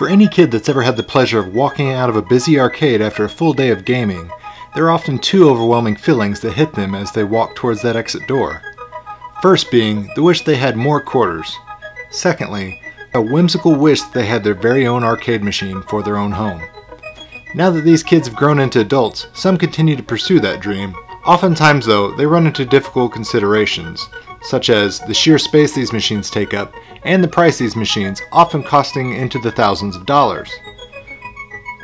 For any kid that's ever had the pleasure of walking out of a busy arcade after a full day of gaming, there are often two overwhelming feelings that hit them as they walk towards that exit door. First being the wish they had more quarters. Secondly, a whimsical wish that they had their very own arcade machine for their own home. Now that these kids have grown into adults, some continue to pursue that dream. Oftentimes though, they run into difficult considerations, such as the sheer space these machines take up and the price these machines, often costing into the thousands of dollars.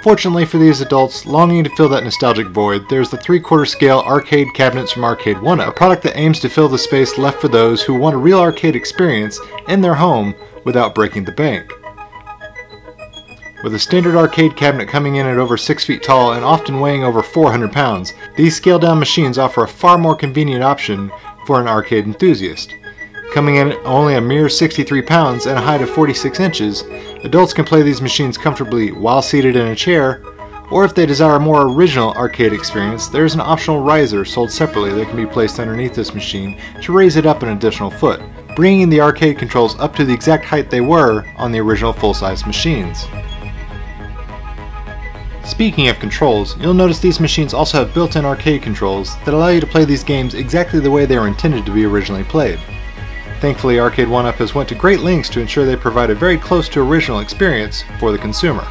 Fortunately for these adults longing to fill that nostalgic void, there's the 3/4 scale arcade cabinets from Arcade 1Up, a product that aims to fill the space left for those who want a real arcade experience in their home without breaking the bank. With a standard arcade cabinet coming in at over 6 feet tall and often weighing over 400 pounds, these scaled down machines offer a far more convenient option for an arcade enthusiast. Coming in at only a mere 63 pounds and a height of 46 inches, adults can play these machines comfortably while seated in a chair, or if they desire a more original arcade experience, there is an optional riser sold separately that can be placed underneath this machine to raise it up an additional foot, bringing the arcade controls up to the exact height they were on the original full-size machines. Speaking of controls, you'll notice these machines also have built-in arcade controls that allow you to play these games exactly the way they were intended to be originally played. Thankfully, Arcade 1Up has went to great lengths to ensure they provide a very close to original experience for the consumer.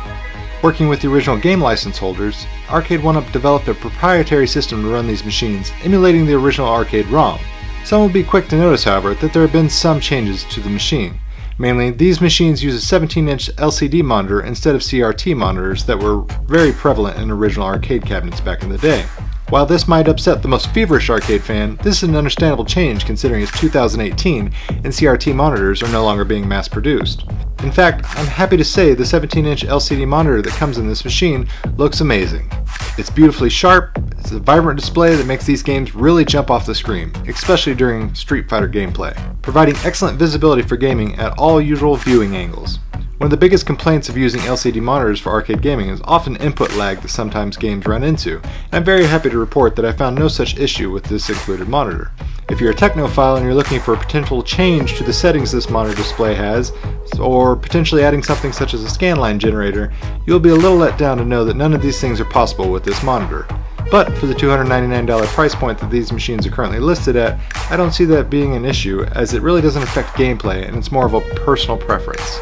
Working with the original game license holders, Arcade 1Up developed a proprietary system to run these machines, emulating the original arcade ROM. Some will be quick to notice, however, that there have been some changes to the machine. Mainly, these machines use a 17-inch LCD monitor instead of CRT monitors that were very prevalent in original arcade cabinets back in the day. While this might upset the most feverish arcade fan, this is an understandable change considering it's 2018 and CRT monitors are no longer being mass-produced. In fact, I'm happy to say the 17-inch LCD monitor that comes in this machine looks amazing. It's beautifully sharp, it's a vibrant display that makes these games really jump off the screen, especially during Street Fighter gameplay, providing excellent visibility for gaming at all usual viewing angles. One of the biggest complaints of using LCD monitors for arcade gaming is often input lag that sometimes games run into, and I'm very happy to report that I found no such issue with this included monitor. If you're a technophile and you're looking for a potential change to the settings this monitor display has, or potentially adding something such as a scanline generator, you'll be a little let down to know that none of these things are possible with this monitor. But for the $299 price point that these machines are currently listed at, I don't see that being an issue as it really doesn't affect gameplay and it's more of a personal preference.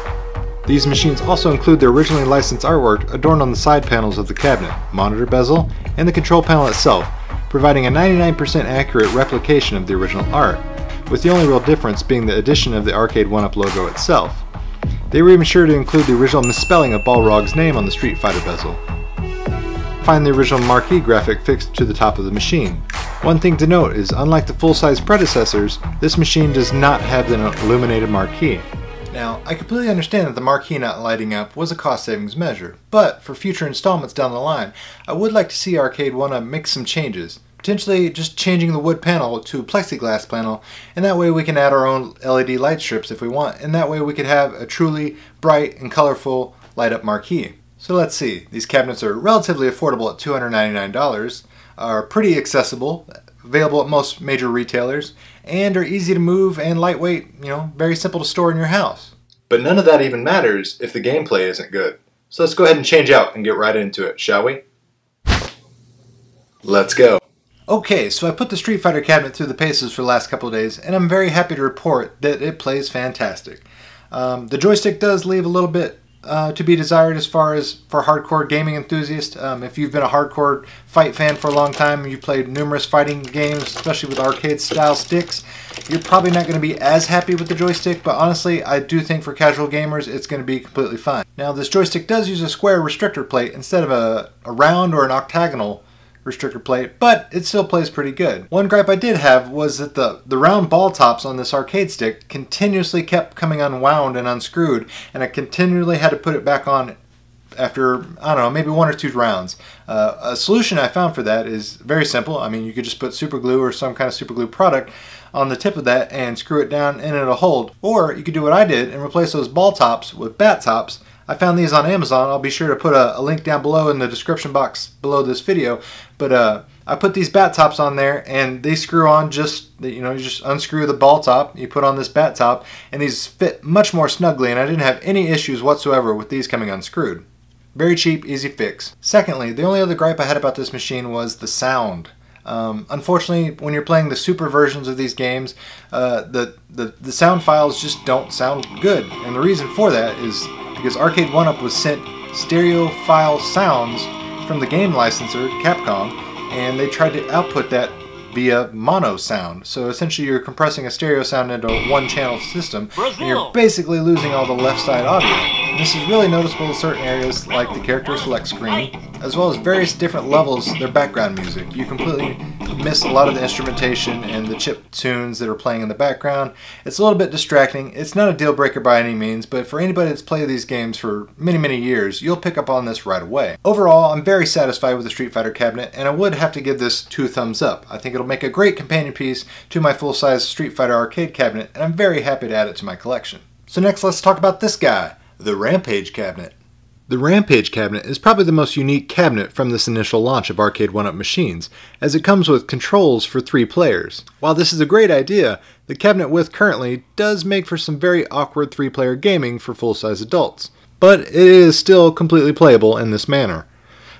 These machines also include the originally licensed artwork adorned on the side panels of the cabinet, monitor bezel, and the control panel itself, providing a 99% accurate replication of the original art, with the only real difference being the addition of the Arcade 1Up logo itself. They were even sure to include the original misspelling of Balrog's name on the Street Fighter bezel. Find the original marquee graphic fixed to the top of the machine. One thing to note is, unlike the full-size predecessors, this machine does not have an illuminated marquee. Now, I completely understand that the marquee not lighting up was a cost savings measure, but for future installments down the line, I would like to see Arcade 1Up make some changes, potentially just changing the wood panel to a plexiglass panel, and that way we can add our own LED light strips if we want, and that way we could have a truly bright and colorful light up marquee. So let's see, these cabinets are relatively affordable at $299, are pretty accessible, available at most major retailers, and are easy to move and lightweight, very simple to store in your house. But none of that even matters if the gameplay isn't good. So let's go ahead and change out and get right into it, shall we? Let's go. Okay, so I put the Street Fighter cabinet through the paces for the last couple of days, and I'm very happy to report that it plays fantastic. The joystick does leave a little bit to be desired as far as for hardcore gaming enthusiasts. If you've been a hardcore fight fan for a long time and you've played numerous fighting games, especially with arcade style sticks, you're probably not going to be as happy with the joystick, but honestly I do think for casual gamers it's going to be completely fine. Now this joystick does use a square restrictor plate instead of a round or an octagonal restrictor plate, but it still plays pretty good. One gripe I did have was that the round ball tops on this arcade stick continuously kept coming unwound and unscrewed, and I continually had to put it back on after, I don't know, maybe one or two rounds. A solution I found for that is very simple. I mean, you could just put super glue or some kind of super glue product on the tip of that and screw it down and it'll hold. Or you could do what I did and replace those ball tops with bat tops. I found these on Amazon. I'll be sure to put a link down below in the description box below this video, but I put these bat tops on there, and they screw on just, you know, you just unscrew the ball top, you put on this bat top, and these fit much more snugly, and I didn't have any issues whatsoever with these coming unscrewed. Very cheap, easy fix. Secondly, the only other gripe I had about this machine was the sound. Unfortunately, when you're playing the super versions of these games, the sound files just don't sound good. And the reason for that is because Arcade 1Up was sent stereo file sounds from the game licensor, Capcom, and they tried to output that via mono sound. So essentially you're compressing a stereo sound into a one-channel system, and you're basically losing all the left side audio. This is really noticeable in certain areas like the character select screen, as well as various different levels of their background music. You completely miss a lot of the instrumentation and the chip tunes that are playing in the background. It's a little bit distracting. It's not a deal breaker by any means, but for anybody that's played these games for many, many years, you'll pick up on this right away. Overall, I'm very satisfied with the Street Fighter cabinet, and I would have to give this 2 thumbs up. I think it'll make a great companion piece to my full-size Street Fighter arcade cabinet, and I'm very happy to add it to my collection. So next, let's talk about this guy. The Rampage cabinet. The Rampage cabinet is probably the most unique cabinet from this initial launch of Arcade 1Up machines, as it comes with controls for 3 players. While this is a great idea, the cabinet width currently does make for some very awkward 3-player gaming for full-size adults, but it is still completely playable in this manner.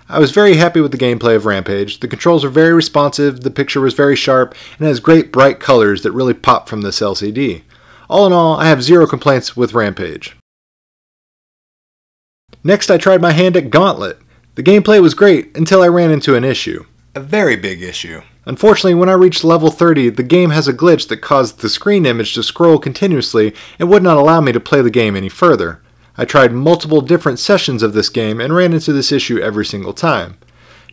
I was very happy with the gameplay of Rampage. The controls are very responsive, the picture was very sharp, and has great bright colors that really pop from this LCD. All in all, I have 0 complaints with Rampage. Next, I tried my hand at Gauntlet. The gameplay was great until I ran into an issue. A very big issue. Unfortunately, when I reached level 30, the game has a glitch that caused the screen image to scroll continuously and would not allow me to play the game any further. I tried multiple different sessions of this game and ran into this issue every single time.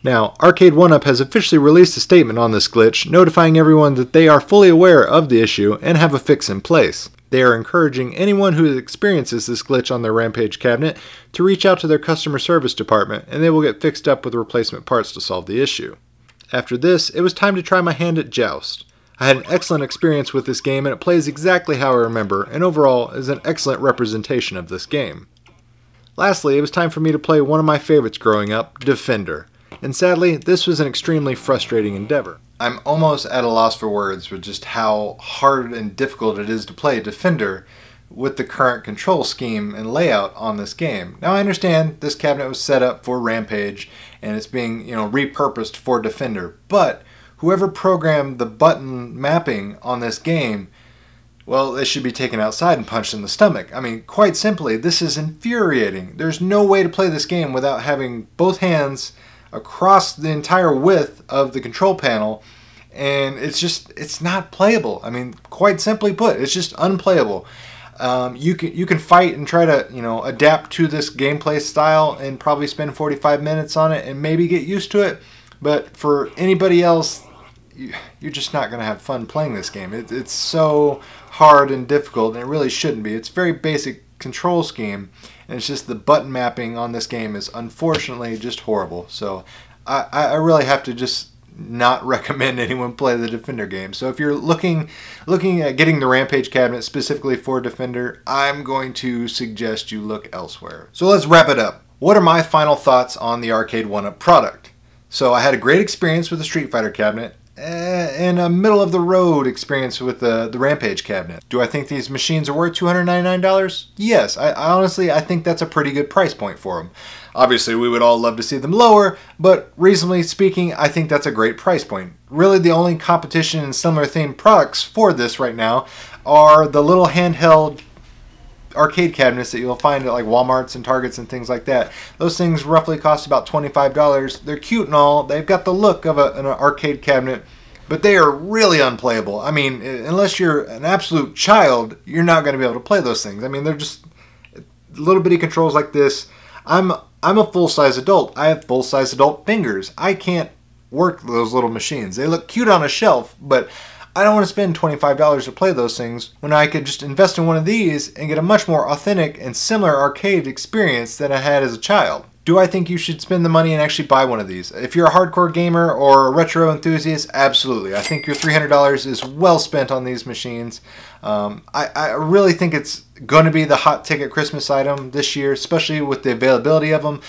Now, Arcade 1Up has officially released a statement on this glitch, notifying everyone that they are fully aware of the issue and have a fix in place. They are encouraging anyone who experiences this glitch on their Rampage cabinet to reach out to their customer service department, and they will get fixed up with replacement parts to solve the issue. After this, it was time to try my hand at Joust. I had an excellent experience with this game, and it plays exactly how I remember, and overall is an excellent representation of this game. Lastly, it was time for me to play one of my favorites growing up, Defender. And sadly, this was an extremely frustrating endeavor. I'm almost at a loss for words with just how hard and difficult it is to play Defender with the current control scheme and layout on this game. Now I understand this cabinet was set up for Rampage and it's being, you know, repurposed for Defender, but whoever programmed the button mapping on this game, well, they should be taken outside and punched in the stomach. I mean, quite simply, this is infuriating. There's no way to play this game without having both hands across the entire width of the control panel, and it's not playable. I mean, quite simply put, it's just unplayable. You can fight and try to, you know, adapt to this gameplay style and probably spend 45 minutes on it and maybe get used to it, but for anybody else, you're just not going to have fun playing this game. It's so hard and difficult, and it really shouldn't be. It's very basic control scheme, and it's just the button mapping on this game is unfortunately just horrible. So I really have to just not recommend anyone play the Defender game. So if you're looking at getting the Rampage cabinet specifically for Defender, I'm going to suggest you look elsewhere. So let's wrap it up. What are my final thoughts on the Arcade 1Up product? So I had a great experience with the Street Fighter cabinet, and a middle-of-the-road experience with the Rampage cabinet. Do I think these machines are worth $299? Yes, I honestly, I think that's a pretty good price point for them. Obviously, we would all love to see them lower, but reasonably speaking, I think that's a great price point. Really, the only competition and similar-themed products for this right now are the little handheld arcade cabinets that you'll find at like Walmarts and Targets and things like that. Those things roughly cost about $25. They're cute and all. They've got the look of an arcade cabinet, but they are really unplayable. I mean, unless you're an absolute child, you're not going to be able to play those things. I mean, they're just little bitty controls like this. I'm a full-size adult. I have full-size adult fingers. I can't work those little machines. They look cute on a shelf, but I don't want to spend $25 to play those things when I could just invest in one of these and get a much more authentic and similar arcade experience than I had as a child. Do I think you should spend the money and actually buy one of these? If you're a hardcore gamer or a retro enthusiast, absolutely. I think your $300 is well spent on these machines. I really think it's going to be the hot ticket Christmas item this year, especially with the availability of them.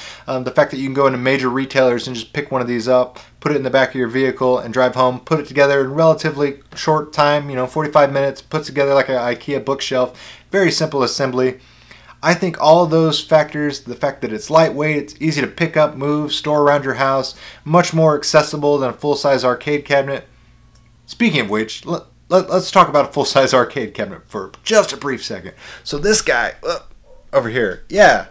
The fact that you can go into major retailers and just pick one of these up, put it in the back of your vehicle and drive home, put it together in relatively short time, you know, 45 minutes, puts together like an IKEA bookshelf, very simple assembly. I think all of those factors, the fact that it's lightweight, it's easy to pick up, move, store around your house, much more accessible than a full-size arcade cabinet. Speaking of which, let's talk about a full-size arcade cabinet for just a brief second. So this guy over here, yeah,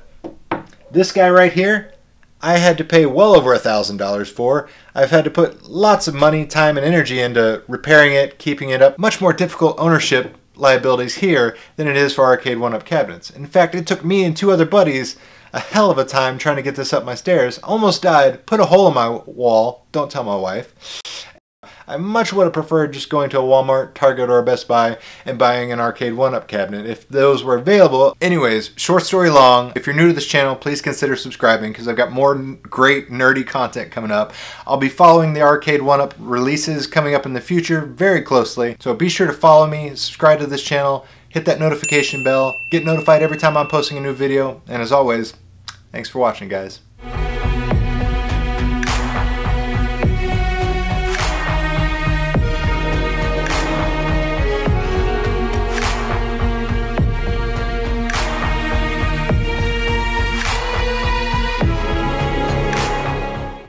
this guy right here, I had to pay well over $1,000 for. I've had to put lots of money, time, and energy into repairing it, keeping it up. Much more difficult ownership liabilities here than it is for Arcade 1Up cabinets. In fact, it took me and two other buddies a hell of a time trying to get this up my stairs. Almost died, put a hole in my wall, don't tell my wife. I much would have preferred just going to a Walmart, Target, or a Best Buy and buying an Arcade 1Up cabinet if those were available. Anyways, short story long, if you're new to this channel, please consider subscribing because I've got more great nerdy content coming up. I'll be following the Arcade 1Up releases coming up in the future very closely, so be sure to follow me, subscribe to this channel, hit that notification bell, get notified every time I'm posting a new video, and as always, thanks for watching, guys.